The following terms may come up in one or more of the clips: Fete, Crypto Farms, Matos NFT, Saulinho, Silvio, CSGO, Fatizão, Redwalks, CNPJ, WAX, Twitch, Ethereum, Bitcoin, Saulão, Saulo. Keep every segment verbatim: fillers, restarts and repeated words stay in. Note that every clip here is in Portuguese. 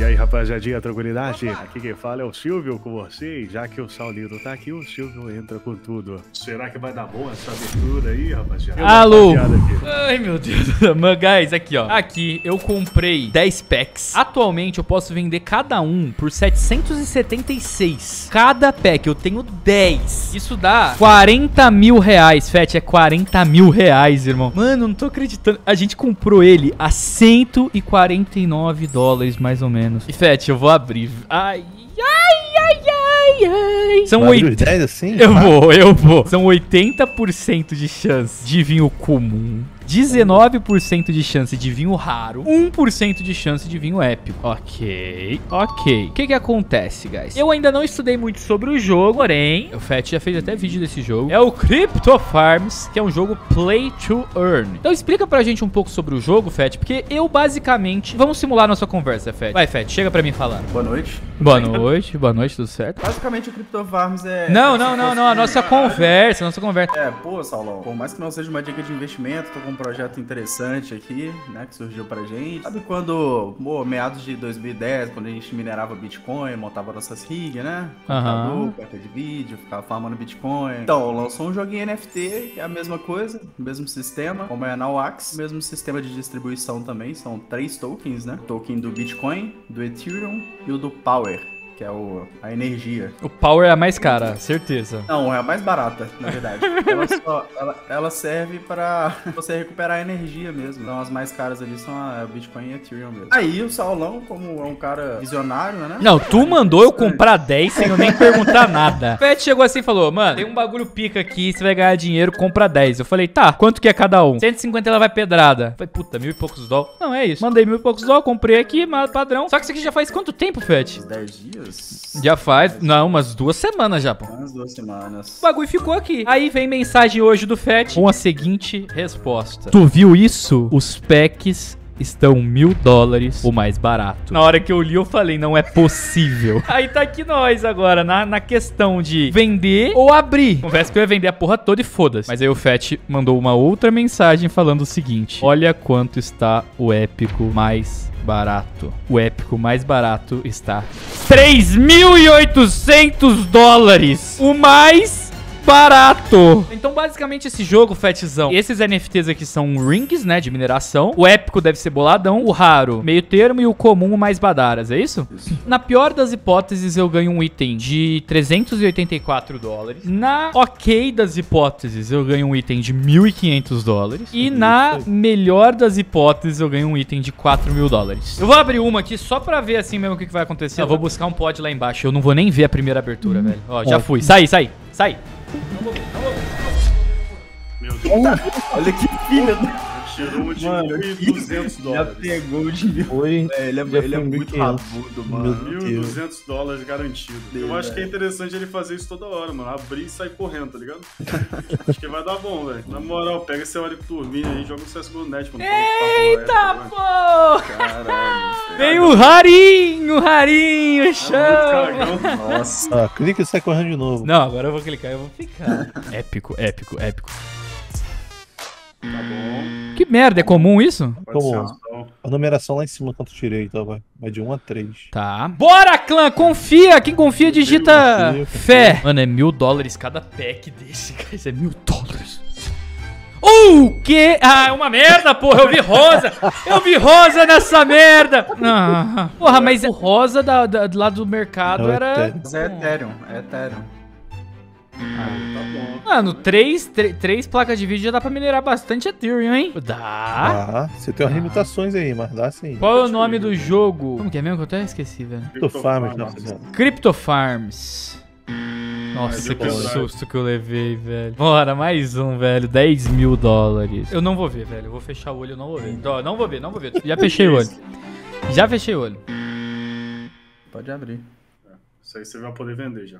E aí, rapaziadinha, tranquilidade? Aqui quem fala é o Silvio com vocês. Já que o Saulinho não tá aqui, o Silvio entra com tudo. Será que vai dar bom essa abertura aí, rapaziada? Alô! Ai, meu Deus. Mano, guys, aqui, ó. Aqui, eu comprei dez packs. Atualmente, eu posso vender cada um por setecentos e setenta e seis. Cada pack, eu tenho dez. Isso dá quarenta mil reais, Fete. É quarenta mil reais, irmão. Mano, não tô acreditando. A gente comprou ele a cento e quarenta e nove dólares, mais ou menos. menos. E, Fete, eu vou abrir. Ai, ai, ai, ai, ai. São oitenta... dez assim? Eu ah. vou, eu vou. São oitenta por cento de chance de vinho comum, dezenove por cento de chance de vinho raro, um por cento de chance de vinho épico. Ok, ok. O que que acontece, guys? Eu ainda não estudei muito sobre o jogo, porém... O Fete já fez até vídeo desse jogo. É o Crypto Farms, que é um jogo play to earn. Então explica pra gente um pouco sobre o jogo, Fete, porque eu basicamente... Vamos simular nossa conversa, Fete. Vai, Fete, chega pra mim falar. Boa noite. Boa noite, boa noite, tudo certo? Basicamente o Crypto Farms é... Não, não, não, não, a nossa conversa, a nossa conversa. É, pô, Saulão, por mais que não seja uma dica de investimento, tô com um projeto interessante aqui, né, que surgiu pra gente. Sabe quando, pô, meados de dois mil e dez, quando a gente minerava Bitcoin, montava nossas rigs, né? Computador, carta de vídeo, ficava farmando Bitcoin. Então, lançou um joguinho N F T, que é a mesma coisa, o mesmo sistema, como é na WAX, mesmo sistema de distribuição também, são três tokens, né? O token do Bitcoin, do Ethereum e o do Power, que é o, a energia. O Power é a mais cara, certeza. Não, é a mais barata, na verdade. ela, só, ela, ela serve para você recuperar a energia mesmo. Então as mais caras ali são a Bitcoin e a Ethereum mesmo. Aí o Saulão, como é um cara visionário, né? Não, tu mandou eu comprar dez sem eu nem perguntar nada. O Fete chegou assim e falou, mano, tem um bagulho pica aqui, você vai ganhar dinheiro, compra dez. Eu falei, tá, quanto que é cada um? cento e cinquenta ela vai pedrada. Eu falei, puta, mil e poucos dólares. Não, é isso. Mandei mil e poucos dólares, comprei aqui, mas padrão. Só que isso aqui já faz quanto tempo, Fete? dez dias. Já faz, não, umas duas semanas já, pô. Umas duas semanas. O bagulho ficou aqui. Aí vem mensagem hoje do Fete com a seguinte resposta. Tu viu isso? Os packs estão mil dólares o mais barato. Na hora que eu li, eu falei, não é possível. Aí tá aqui nós agora, na, na questão de vender ou abrir. Confesso que eu ia vender a porra toda e foda-se. Mas aí o Fete mandou uma outra mensagem falando o seguinte. Olha quanto está o épico mais barato. O épico mais barato está... três mil e oitocentos dólares. O mais... barato. Então, basicamente, esse jogo, Fatizão, esses N F Ts aqui são rings, né, de mineração. O épico deve ser boladão, o raro, meio termo, e o comum, mais badaras, é isso? Isso. Na pior das hipóteses, eu ganho um item de trezentos e oitenta e quatro dólares. Na ok das hipóteses, eu ganho um item de mil e quinhentos dólares. E na melhor das hipóteses, eu ganho um item de quatro mil dólares. Eu vou abrir uma aqui só pra ver assim mesmo o que vai acontecer. Eu vou buscar um pod lá embaixo. Eu não vou nem ver a primeira abertura, hum. velho. Ó, já fui. Sai, sai, sai. Não vou, não vou. Meu Deus. Olha que filha do... Tirou de mil e duzentos dólares. Já pegou de mil. Foi, é, ele é, ele é muito rabudo, mano. mil e duzentos dólares garantido. Deus, eu acho velho. que é interessante ele fazer isso toda hora, mano. Abrir e sair correndo, tá ligado? Acho que vai dar bom, velho. Na moral, pega esse hora de turminha aí e joga um C S G O net, mano. Eita, pô! Caralho. Vem o rarinho, rarinho, chama. Nossa. Ah, clica e sai correndo de novo. Não, agora eu vou clicar e eu vou ficar. Épico, épico, épico. Tá bom. Que merda, é comum isso? Comum. A numeração lá em cima, quanto tirei, então vai. Vai de um a três. Tá. Bora, clã! Confia! Quem confia, digita confio, fé. Confio. Mano, é mil dólares cada pack desse, cara. Isso é mil dólares. O quê? Ah, é uma merda, porra. Eu vi rosa. Eu vi rosa nessa merda. Ah, porra, mas o rosa da, da, lá do mercado Não, era... É Mas é Ethereum. É Ethereum. Ah, tá bom. Mano, três, três, três placas de vídeo já dá pra minerar bastante Ethereum, hein? Dá. Ah, você tem umas limitações aí, mas dá sim. Qual é o nome do jogo? Como que é mesmo que eu até esqueci, velho? Crypto Farms, nossa. Crypto Farms. Nossa, que susto que eu levei, velho. Bora, mais um, velho. dez mil dólares. Eu não vou ver, velho. Eu vou fechar o olho, eu não vou ver. Não, não vou ver, não vou ver. Já fechei o olho. Já fechei o olho. Pode abrir. É, isso aí você vai poder vender já.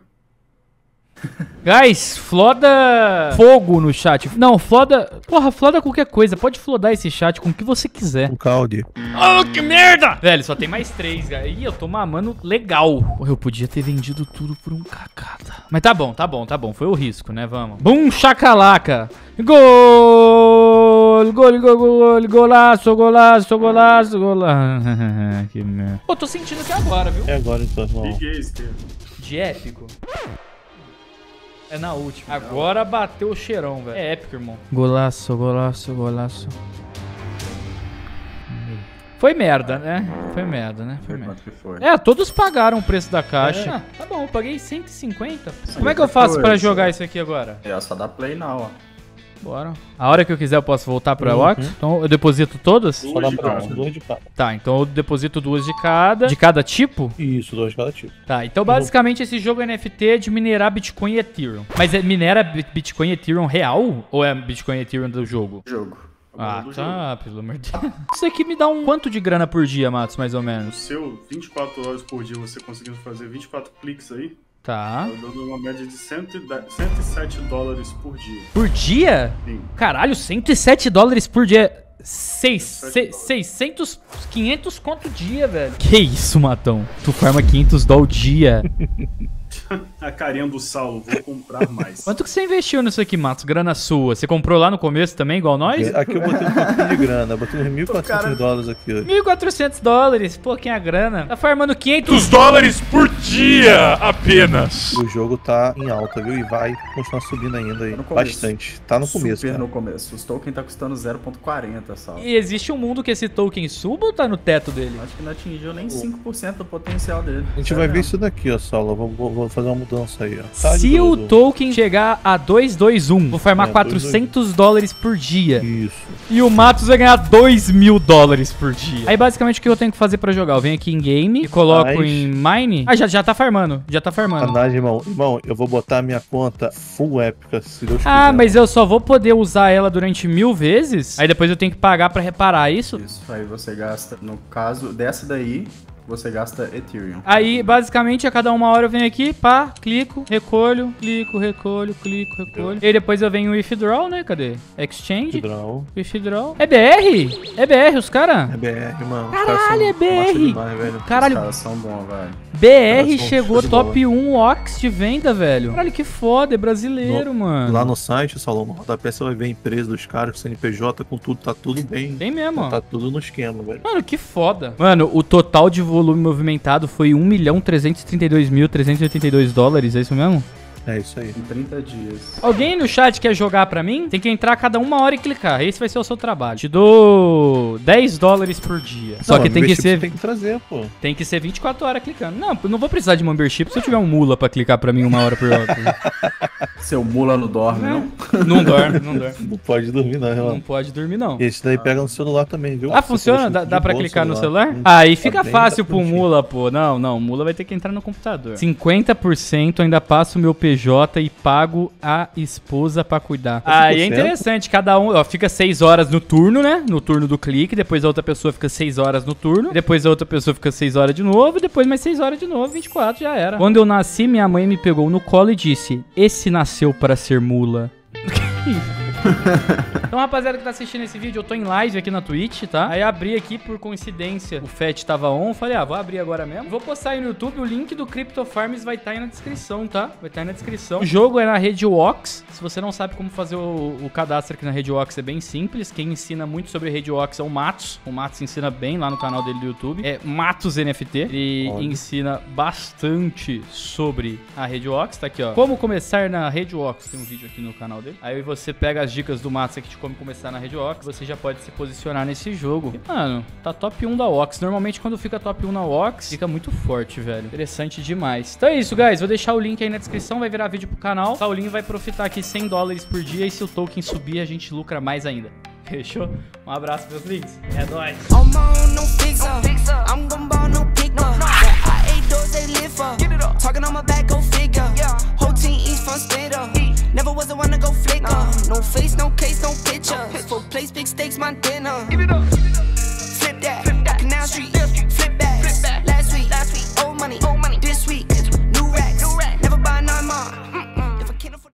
Guys, floda fogo no chat. Não, floda... Porra, floda qualquer coisa. Pode flodar esse chat com o que você quiser. O calde. Oh, que merda! Velho, só tem mais três, cara. Ih, eu tô mamando legal. Porra, eu podia ter vendido tudo por um cacada. Mas tá bom, tá bom, tá bom. Foi o risco, né? Vamos. Bum, chacalaca. Gol! Gol, gol, gol, gol, golaço, golaço, golaço, golaço. Que merda. Pô, tô sentindo que é agora, viu? É agora, então. O que é isso, cara? De épico. É na última. Agora bateu o cheirão, velho. É épico, irmão. Golaço, golaço, golaço. Foi merda, né? Foi merda, né? Foi, foi merda. Que foi. É, todos pagaram o preço da caixa. É. Ah, tá bom, eu paguei cento e cinquenta. Sim, como é que eu faço coisa pra jogar isso aqui agora? É só dar play now, ó. Bora. A hora que eu quiser eu posso voltar pro WAX? Uhum. Então eu deposito todas? Duas, só dá pra duas de cada. Tá, então eu deposito duas de cada. De cada tipo? Isso, duas de cada tipo. Tá, então basicamente esse jogo N F T é de minerar Bitcoin e Ethereum. Mas é minera Bitcoin e Ethereum real? Ou é Bitcoin e Ethereum do jogo? Jogo. Ah, tá, jogo. Pelo amor de Deus. Isso aqui me dá um quanto de grana por dia, Matos, mais ou menos? No seu vinte e quatro horas por dia, você conseguindo fazer vinte e quatro cliques aí. Tá. Tá dando uma média de cento e sete dólares por dia. Por dia? Sim. Caralho, cento e sete dólares por dia. seiscentos, quinhentos conto dia, velho. Que isso, Matão? Tu farma quinhentos dólares o dia. A carinha do Saulo, vou comprar mais. Quanto que você investiu nisso aqui, Matos? Grana sua. Você comprou lá no começo também, igual nós? Aqui eu botei um pouquinho de grana. Eu botei uns mil e quatrocentos dólares aqui hoje. mil e quatrocentos dólares? Pô, quem é a grana? Tá farmando quinhentos dólares por dia apenas. O jogo tá em alta, viu? E vai continuar subindo ainda aí. Tá bastante. Tá no começo. Super no começo. Os tokens tá custando zero vírgula quarenta, Saulo. E existe um mundo que esse token suba ou tá no teto dele? Acho que não atingiu nem cinco por cento do potencial dele. A gente vai ver isso daqui, ó, Saulo. Vou, vou, vou fazer uma mudança aí, ó. Tá, se o token chegar a duzentos e vinte e um, vou farmar é, quatrocentos dólares por dia. Isso. E o Matos vai ganhar dois mil dólares por dia. Aí basicamente o que eu tenho que fazer pra jogar? Eu venho aqui em game e coloco mas... em mine. Ah, já, já tá farmando. Já tá farmando. Sacanagem, irmão. Irmão, eu vou botar a minha conta full épica, se Deus quiser. Ah, mas eu só vou poder usar ela durante mil vezes? Aí depois eu tenho que pagar pra reparar isso? Isso. Aí você gasta, no caso dessa daí... Você gasta Ethereum. Aí, basicamente, a cada uma hora eu venho aqui, pá, clico, recolho, clico, recolho, clico, recolho. E aí depois eu venho withdraw, né? Cadê? Exchange. Withdraw. Withdraw. É B R? É B R, os caras? É B R, mano. Caralho, é B R. Demais, caralho. Os caras são bons, velho. B R chegou top um WAX de venda, velho. Caralho, que foda, é brasileiro, no, mano. Lá no site, Saulão, no rodapé, você vai ver a empresa dos caras, o C N P J, com tudo, tá tudo bem. Tem mesmo. Tá tudo no esquema, velho. Mano, que foda. Mano, o total de o volume movimentado foi um milhão trezentos e trinta e dois mil trezentos e oitenta e dois dólares, é isso mesmo? É isso aí. Em trinta dias. Alguém no chat quer jogar pra mim? Tem que entrar a cada uma hora e clicar. Esse vai ser o seu trabalho. Te dou dez dólares por dia. Não, só que tem que ser... tem que trazer, pô. Tem que ser vinte e quatro horas clicando. Não, eu não vou precisar de membership se eu tiver um mula pra clicar pra mim uma hora por hora. Seu mula não dorme, não? Não, não dorme, não dorme. Não pode dormir, não, irmão. Não pode dormir, não. Esse daí pega no celular também, viu? Ah, funciona? Dá, dá pra clicar celular. no celular? Hum, Aí fica fácil pro mula, pô. Não, não. O mula vai ter que entrar no computador. cinquenta por cento ainda passa o meu P J e pago a esposa pra cuidar. Aí é interessante, cada um, ó, fica seis horas no turno, né? No turno do clique, depois a outra pessoa fica seis horas no turno, depois a outra pessoa fica seis horas de novo, depois mais seis horas de novo, vinte e quatro, já era. Quando eu nasci, minha mãe me pegou no colo e disse, esse nasceu pra ser mula. Então, rapaziada que tá assistindo esse vídeo, eu tô em live aqui na Twitch, tá? Aí abri aqui por coincidência, o Fete tava on, falei, ah, vou abrir agora mesmo. Vou postar aí no YouTube, o link do Crypto Farms vai estar tá aí na descrição, tá? Vai estar tá aí na descrição. O jogo é na Redwalks. Se você não sabe como fazer o, o cadastro aqui na Redwalks, é bem simples. Quem ensina muito sobre Redwalks é o Matos. O Matos ensina bem lá no canal dele do YouTube. É Matos N F T. Ele Olha. ensina bastante sobre a Redwalks. Tá aqui, ó. Como começar na Redwalks. Tem um vídeo aqui no canal dele. Aí você pega as dicas do Matos aqui de como começar na Redwalks, você já pode se posicionar nesse jogo. E, mano, tá top um da WAX. Normalmente, quando fica top um na WAX, fica muito forte, velho. Interessante demais. Então é isso, guys. Vou deixar o link aí na descrição, vai virar vídeo pro canal. Saulinho vai profitar aqui cem dólares por dia e se o token subir, a gente lucra mais ainda. Fechou? Um abraço, meus links. É nóis.